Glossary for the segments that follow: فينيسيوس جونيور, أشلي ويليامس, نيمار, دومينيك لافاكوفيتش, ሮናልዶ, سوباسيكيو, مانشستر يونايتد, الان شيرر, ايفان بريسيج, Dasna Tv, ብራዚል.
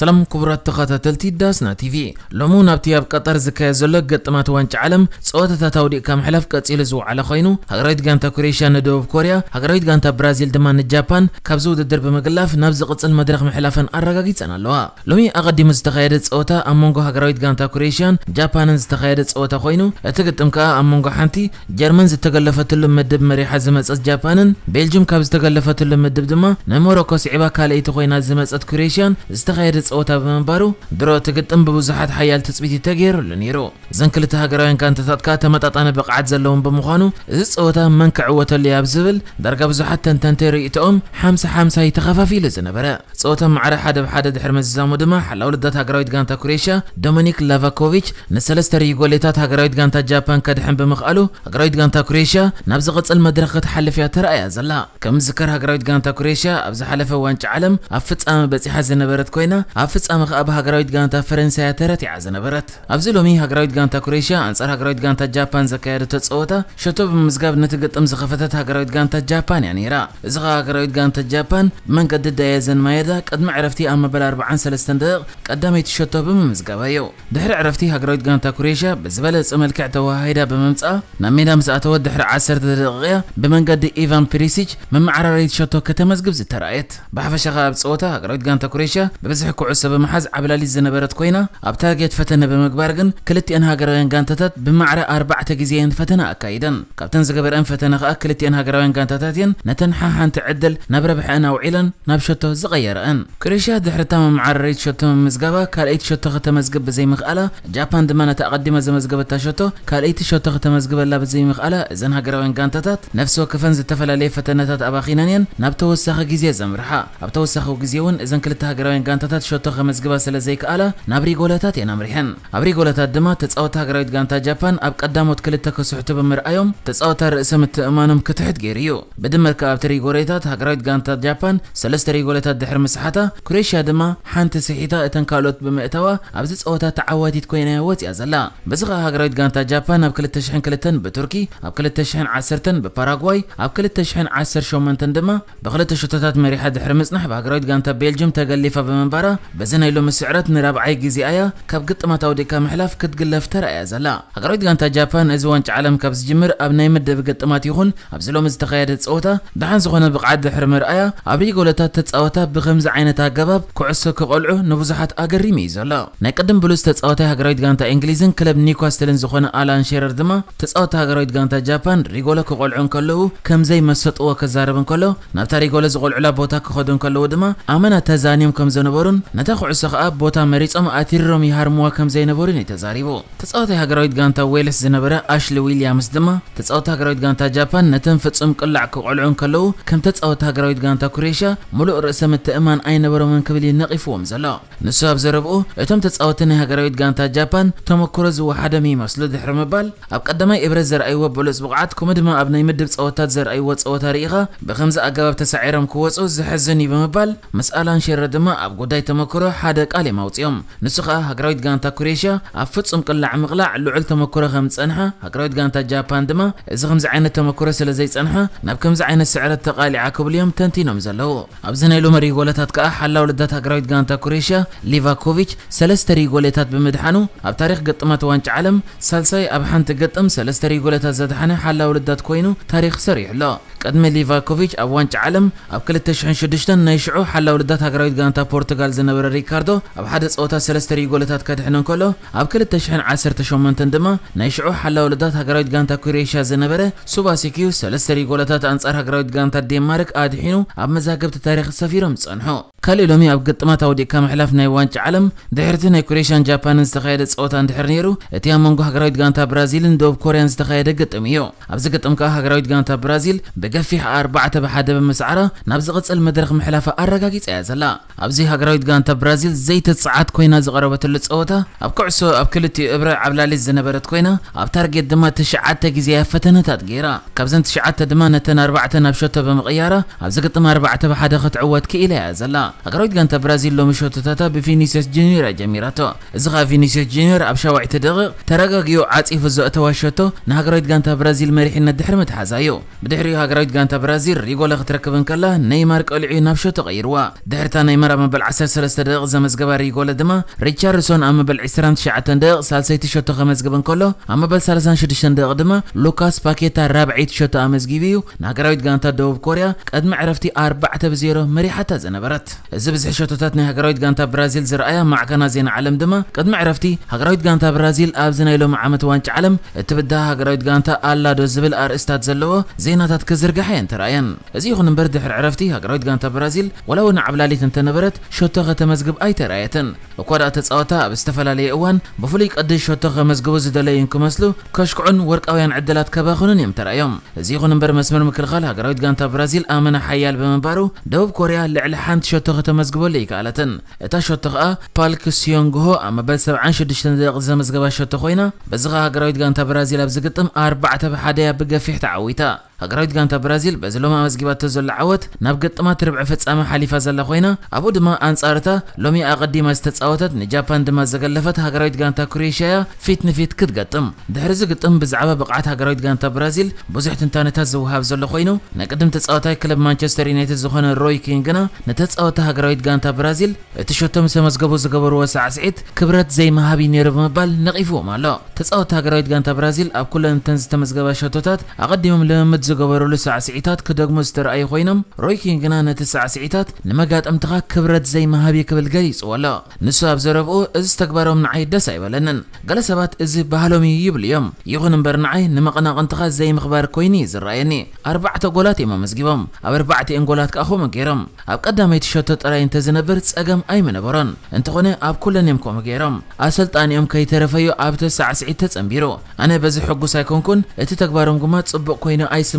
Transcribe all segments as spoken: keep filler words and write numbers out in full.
سلام كبرات تخطاتلتي داسنا تي في لمون ابتياب قطر زكايا زلو قطمات وانج عالم صوتة تاوديق كام حلف قصيلزو على خينو هغرايت غانتا كوريشيا ندوب كوريا هغرايت غانتا برازيل دمان جابان كابزو درب مغلاف نابز قصل مدرخ محلافن اراغاغيصنا لوا لومي اقدم استخيرت صوتة امونغو هغرايت غانتا كوريشيا جابان استخيرت صوتة خينو اتقطمكا امونغو حانتي جيرمان زتغلفتلو مدب مريحه زمصت جابانن بلجيم كابز تغلفتلو مدب دما نموروكو سيبا كاليت خينا زمصت كوريشيا استخيرت صوتة بمبارو درو تقطم ببزحات حيال تصبيتي تغير لنيرو زنكلت هغراوين كانت تاتكا متطانه بقعد زلون بمخانو زصوتا منكعوته لياب زبل درجه بزحات تنتنتي ريتهم خمسة خمسة يتخففي لزنبره صوتا معره حدا بحدا دحر مزامو دما حلاو لدات هغراويت غانتا كوريشيا دومينيك لافاكوفيتش نسلستري غوليتات هغراويت غانتا جابان كدحن بمخالو هغراويت غانتا كوريشيا نبز قصل مدرخ تحلف يا ترايا زلا كم ذكر هغراويت غانتا كوريشيا ابز حلفه وانج عالم افصام بصيحه زنبرت كوينا افصام خاب هغراويت غانتا فرنسا يا ترت يا زنبرت ابزلومي هغراويت غانتا كوريشيا انصار هغراويت غانتا جابان زكاير تصوتا شتوب مزغاب نتقطم زخفتت هغراويت غانتا جابان يعني را زغ هغراويت غانتا جابان من قد دايزن مايدا قد معرفتي اما بال أربعة وثلاثين دقيق قدامي تشتوب مزغابايو دحر عرفتي هغراويت غانتا كوريشيا بزبل صملكع توهيدا بممصا ناميدا مساتو دحر عشرة دقيقه بمن قد ايفان بريسيج من معرريت شتو كتمزغب زترايت بحفشخه بصوتا هغراويت غانتا كوريشيا ببزح كعسه بمحز عبلالي زنبرت كوينا ابتاجت فتنه بمغبارغن كلتي ان هغراويان غانتات بمعره أربعة جزئين فتنة أكايدا كابتن زغبر أن فتنة أكلت أنها جراوين كانت تاتين نتنحها أن تعدل نبربح أنا وعيلا نبشتو زغير أن كريشيا دحرتام مع الريت شتو مزغبا كالأيت شتو ختم مزغب زي مخالة جابان دمانة تقدم زي مزغب تاشتو كالأيت شتو ختم مزغب لا زي مخالة إذنها جراوين كانت تات نفسه كفنز تفلالي فتنتات أباخينانين نبتو وسخ جزي زمرحا أبتو وسخ جزيون إذن كلتها جراوين كانت تات شتو مزغبا سلازي كالا نبري غولاتات ينمرحن أبري غولاتات دما تتساوتها جراويت كانت جابان أب قداموت كلت كسحته بمرأيهم تسأوت رئسم التأمانم كتحت جيريو بدمر كابتري غوريتات هجرات جانتا جابان سلستري غوريتات دحر مساحتها كريشيا دما حنت سحيتا تنكالوت بمئتوا أبزت أوتا تعودت كوينة وتي أزلا بزغ هجرات جانتا جابان أبكلت تشحن كلتن بتركي أبكلت تشحن عسرتن بباراغواي أبكلت تشحن عسر شومن تندما بغلت شتتات مريحة دحر مسنح بهجرات جانتا بيلجيم تجلفة بمبارا بزنا يلو مسعرات نرابعي جزيئة كبقت ما تودي كمحلف كتجلف ترى أزلا هجرات جانتا جابان ازوانج عالم كابز جمر ابناي مدب قطمات يخون ابزلو مزتخيدت صوتا دحن زغونه بقعد دحر مرآيا ابري غولتات تصاوتا بخمس عينتا غباب كعسو كقلعو نبزحات اغري ميزلا ناي قدم بلوس تصاوتا هغرايت غانتا انجليزن كلب نيوكاستلن زغونه الان شيرر دما تصاوتا هغرايت غانتا جابان ريغولا كقلعون كلو كم زي مسطوا كزاربن كلو نابتا ريغولا زغلعلا بوتا كخدون كلو دما امنا تزانيم كم زنبرون نتاخعسو خاب بوتا مريصم اتيرم يهرموا كم زي نبرون يتزاريبو تصاوتا هغرايت غانتا ويلس زنبرا أشلي ويليامس دما تتصاوت هغراويت غانتا جابان نتن فصم قلع كقلعون كلو كم تتصاوت هغراويت غانتا كوريشيا ملؤ رأسه متأمان أي نبر من كبلي نقفوم زلا نساب زربو اتم تتصاوتن هغراويت غانتا جابان تمكرز وحدا مي مسل دحر مبال اب قدماي ابرز زر ايوه بولس بقعات كمدما ابناي مدب تصاوتات زر ايوه تصاوت ريغا بخمسه اجاباب تسعيرم كوصو زحزني بمبال مسالان شر دما اب غداي تمكرو حدا قالي ماوتيوم نسخه هغراويت غانتا كوريشيا اب فصم قلع مقلع لعل تمكرو خمس صنحه هغراويت غانتا جابان دما از خمس عينه تمكره سلا زي صنحه ناب كمز عينه سعره تقالع كبليوم تنتينم زلو ابزنا يلو مري غولاتات كا حلا ولدات هغراويت غانتا كوريشيا ليفاكوفيتش سلستري غولاتات بمدحنو اب تاريخ قطمات وانج عالم سالساي اب حنت قطم سلستري غولاتات زدحنه حلا ولدات كوينو تاريخ سريح لا قدم ليفاكوفيتش اب وانج عالم اب كل تسعة وتسعين نايشعو حلا ولدات هغراويت غانتا برتغال زنبر ريكاردو اب حد صوتا سلستري غولاتات كدحنن كلو اب كل تسعة عشر تشومنت دما نايشعو حلا ولدات هغراويت غانتا كوريشيا زنبره سوباسيكيو سلستري غولاتات انصار هغراويت غانتا دنمارك ادحينو اب مزاغبت تاريخ سفيرم صنحو كاليلومي اب قطمات اودي كام حلف ناي وانج عالم دحرت ناي كوريشيان جابان استخايد صوتا اندحر نيرو اتيا مونغو هغراويت غانتا برازيلن دوب كوريان استخايد قطميو اب زقطم كا هغراويت غانتا برازيل بقفي أربعة بحدا بمسعره نابز قصل مدرخ محلفه ارغاغي صيازلا اب زي هغراويت غانتا برازيل زي تسعات كوينا زغربت لصوتا اب كعسو اب كلتي ابره عبلالي زنبرت كوينا اب تارجت دما تشعته غزي فتنتات غيره كابزن تشعته دما نتن أربعة نبشته بمقياره اب زقطم أربعة بحدا خطعوت كيله زلا هغراويت غانتا برازيل لو مشوتتاتا بفينيسيوس جونيور جميراتو زغا فينيسيوس جونيور اب شوع تدق ترغغيو عاصيف زوته واشته نهغراويت غانتا برازيل مريحنا دحر متحازايو بدحري هغراويت غانتا برازيل ريغولا تركبن كلا نيمار قلعي نبشته غيروا دحرتا نيمار مبل عسر ሰለስተ ደቂቃ ዘመዝገበ ጎል ድማ ሪቻርድሶን ኣብ መበል عشرين تسعة عشر ሳልሰይቲ ሸቶ ከመዝግበን ከሎ ኣብ መበል ثلاثة وثلاثين ድማ ሉካስ ፓኬታ ራብዒት ሸቶ ኣመዝጊብዩ ናገራዊት ጋንታ ደቡብ ኮሪያ ቀድሚ ዕረፍቲ أربعة صفر መሪሓታ ዘነበረት እዚ ብዝሕ ሸቶታት ናይ ሃገራዊት ጋንታ ብራዚል ዝረኣያ ማዕከና ዜና ዓለም ድማ ቀድሚ ዕረፍቲ ሃገራዊት ጋንታ ብራዚል ኣብ ዝናይሎም ዓመት ዋንጫ ዓለም እትብዳ ሃገራዊት ጋንታ ኣላዶ ዝብል ኣርእስታት ዘለዎ ዜናታት ክዝርግሓ የንተራየን እዚ ይኹን እምበር ድሕር ዕረፍቲ ሃገራዊት ጋንታ ብራዚል ወላው ንዓብላሊት እንተነበረት ሸቶ ከተመዝግብ ኣይተራየተን ወቋዳ ተጻወታ ኣብ ዝተፈላለየ እዋን ብፍሉይ ቀድሽ ሸቶ ከመዝግቡ ዝደለይን ክመስሉ ከሽኩዑን ወርቃውያን ዕድላት ከባኹንን እዮም ተራዮም እዚ ይኹን እምበር መስመር ምክልኻል ሃገራዊት ጋንታ ብራዚል ኣመና ሓያል በመንባሩ ደቡብ ኮሪያ ልዕሊ ሓንቲ ሸቶ ከተመዝግበሉ ይከኣለተን እታ ሸቶ ከዓ ፓልክ ሲዮንግሆ ኣብ መበል سبعة وسبعين ዘመዝገባ ሸቶ ኮይና በዚ ሃገራዊት ጋንታ ብራዚል ኣብ ዝግጥም أربعة واحد ብገፊሕ ተዓዊታ ሃገራዊት ጋንታ ብራዚል በዝሎም ኣመዝጊባቶ ዘለ ዓወት ናብ ገጥማት ርብዕ ፍጻመ ሓሊፋ ዘለ ኮይና ኣብኡ ድማ ኣንጻርታ ሎሚ ኣቐዲማ ዝተጻወተት ንጃፓን ድማ ዘገለፈት ሃገራዊት ጋንታ ክሮኤሽያ ፊት ንፊት ክትገጥም ድሕሪ ዝግጥም ብዛዕባ ብቕዓት ሃገራዊት ጋንታ ብራዚል ብዙሕ ትንታነታት ዝውሃብ ዘሎ ኮይኑ ንቀደም ተጻወታይ ክለብ ማንቸስተር ዩናይትድ ዝኾነ ሮይ ኪን ግና ንተጻወታ ሃገራዊት ጋንታ ብራዚል እቲ ሸቶ መዝገቡ ዝገበርዎ ሳዕስዒት ክብረት ዘይመሃቢ ነይሩ ብምባል ነቒፍዎም ኣሎ ተጻወታ ሃገራዊት ጋንታ ብራዚል ኣብ ኩለን ተን ዝተመዝገባ ሸቶታት ኣቐዲሞም ለመምድ ዝገበረሉ ሳዕስዒታት ክደግሞ ዝተራእዩ ኮይኖም ሮይ ኪን ግና ነቲ ሳዕስዒታት ንመጋጠምትኻ ክብረት ዘይመሃቢ ክብል ገሊፅዎ ኣሎ ንሱ ኣብ ዘረብኡ እዚ ተግባሮም ንዓይ ደስ ኣይበለንን ገለ ሰባት እዚ ባህሎም ይብል እዮም ይኹን እምበር ንዓይ ንመቐናቐንትኻ ዘይምኽባር ኮይኑ ዝረኣየኒ ኣርባዕተ ጎላት እዮም ኣመዝጊቦም ኣብ ኣርባዕተን ጎላት ከዓ ከምኡ ገይሮም ኣብ ቀዳመይቲ ሸቶ ጥራይ እንተዝነበር ጸገም ኣይመነበሮን እንተኾነ ኣብ ኩለን እዮም ከምኡ ገይሮም ኣሰልጣኒኦም ከይተረፈዩ ኣብቲ ሳዕስዒት ተጸምቢሮ ኣነ በዚ ሕጉስ ኣይኮንኩን እቲ ተግባሮም ግማ ጽቡቕ ኮይኑ ኣይስ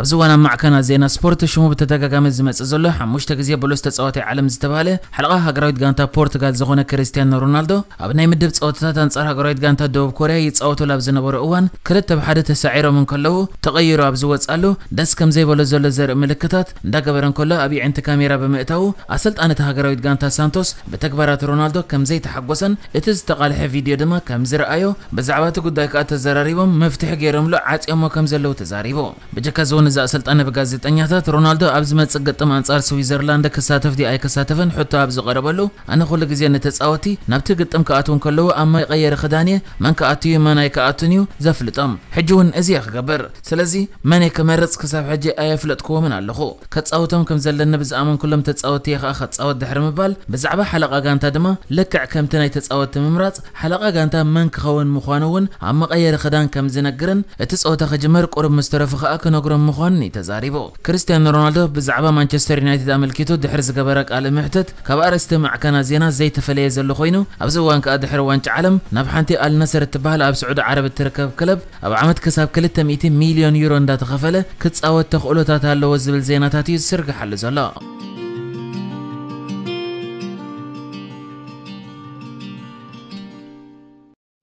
أبزوانا معكنا زينا سبورت شمو بتتجاجا من زمت زلو حموش تجزية بلوست صوتي عالم زتباله حلقة هاجرايت غانتا بورتغال زغونة كريستيانو رونالدو أبناي مدبت صوتات أنصار هاجرايت غانتا دوب كوريا يتصوتوا لابزنا برؤوان كرت بحدث سعيره من كله تغيروا أبزوات سألو دس كم زي بلوز زلو زر ملكتات دجبرن كله أبي عند كاميرا بمئتو أصلت أنا هاجرايت غانتا سانتوس بتكبرات رونالدو كم زي تحقوسا اتزتقال فيديو دما كم زر أيو بزعبات قدايك أتزراريهم مفتح جيرهم لو عاد يوم كم زلو تزاريبو بجكازون نزا سلطانه بغازيتنيات رونالدو ابز متسقطم انصار سويزرلاند كساتف دي اي كساتفن حتى ابز قربلو انا كل غزي نتتصاوتي نابت غطم كاتون كلو اما يغير خدانيه من كاتيو من اي كاتنيو زفلطم حجون ازي خبر سلازي من يكمرص كساف حجي اي فلطكو من اللخو كتصاوتم كم زلنا بزامن كلهم تتصاوتي خا ختصاوت دحر مبال بزعبه حلقه غانتا دما لكع كمتناي تتصاوت ممرص حلقه غانتا من كخون مخانون اما يغير خدان كم زنغرن تصاوتا خجمر قرب مسترف خا كنغرم مخاني تزاريبو كريستيانو رونالدو بزعبه مانشستر يونايتد املكيتو دحر زغبرق على محتت كبارست معكنا زينا زي تفلي زلو خوينو ابزوان كادحر وانچ عالم نبحنتي النصر تبهل اب سعود عرب تركب كلب اب عمد كساب كلت مئتين مليون يورو اندا تخفله كتصاوت تخولوتات هالو زبل زيناتات يسرق حل زلا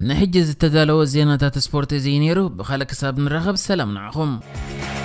نحجز التدالو زيناتات سبورت زينيرو بخلك حساب نرخب سلام نعخم.